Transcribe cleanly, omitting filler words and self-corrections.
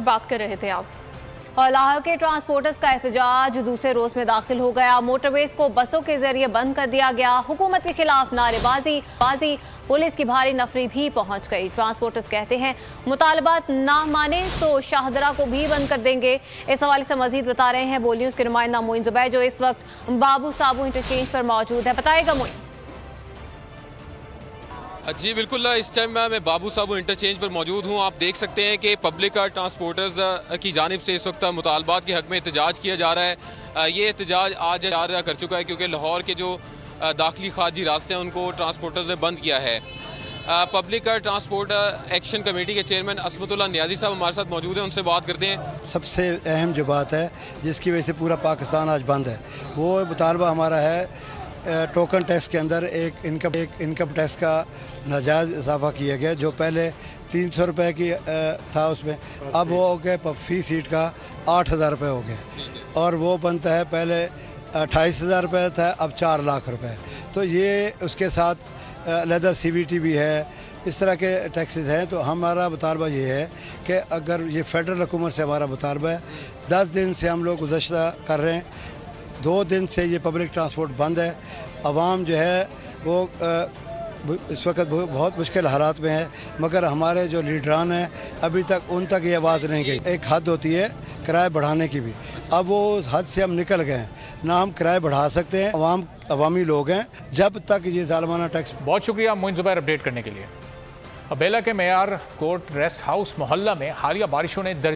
बात कर रहे थे आप। और लाहौर के ट्रांसपोर्टर्स का एहतजाज दूसरे रोज में दाखिल हो गया। मोटरवेज को बसों के जरिए बंद कर दिया गया। हुकूमत के खिलाफ नारेबाजी, पुलिस की भारी नफरी भी पहुंच गई। ट्रांसपोर्टर्स कहते हैं मुतालबात ना माने तो शाहदरा को भी बंद कर देंगे। इस हवाले से मजीद बता रहे हैं बोल न्यूज़ के नुमाइंदा मोइन जुबैर, जो इस वक्त बाबू साबू इंटरचेंज पर मौजूद है। बताएगा मोइन। जी बिल्कुल, इस टाइम मैं बाबू साबू इंटरचेंज पर मौजूद हूं। आप देख सकते हैं कि पब्लिक ट्रांसपोर्टर्स की जानिब से इस वक्त मुतालबात के हक़ में एहतजाज किया जा रहा है। ये एहतजाज आज जारी कर चुका है क्योंकि लाहौर के जो दाखिली खारजी रास्ते हैं उनको ट्रांसपोर्टर्स ने बंद किया है। पब्लिक ट्रांसपोर्ट एक्शन कमेटी के चेयरमैन इसमतुल्लाह न्याजी साहब हमारे साथ मौजूद हैं, उनसे बात करते हैं। सबसे अहम जो बात है जिसकी वजह से पूरा पाकिस्तान आज बंद है, वो मुतालबा हमारा है टोकन टैक्स के अंदर एक इनकम टैक्स का नाजायज़ इजाफा किया गया, जो पहले 300 रुपये की था उसमें, अब वो हो गया फी सीट का 8,000 रुपये हो गया, और वो बनता है पहले 28,000 रुपये था, अब 4 लाख रुपये। तो ये उसके साथ अलहदा CVT भी है, इस तरह के टैक्सेस हैं। तो हमारा मुतालबा ये है कि अगर ये फेडरल हुकूमत से हमारा मुतालबा है, 10 दिन से हम लोग गुज़श्ता कर रहे हैं, 2 दिन से ये पब्लिक ट्रांसपोर्ट बंद है। आवाम जो है वो इस वक्त बहुत मुश्किल हालात में है, मगर हमारे जो लीडरान हैं अभी तक उन तक ये आवाज़ नहीं गई। एक हद होती है किराए बढ़ाने की भी, अब वो उस हद से हम निकल गए हैं, ना हम किराए बढ़ा सकते हैं। अवामी लोग हैं जब तक ये जालमाना टैक्स। बहुत शुक्रिया मोइन जुबैर अपडेट करने के लिए। अबेला के मेयर कोर्ट रेस्ट हाउस मोहल्ला में हालिया बारिशों ने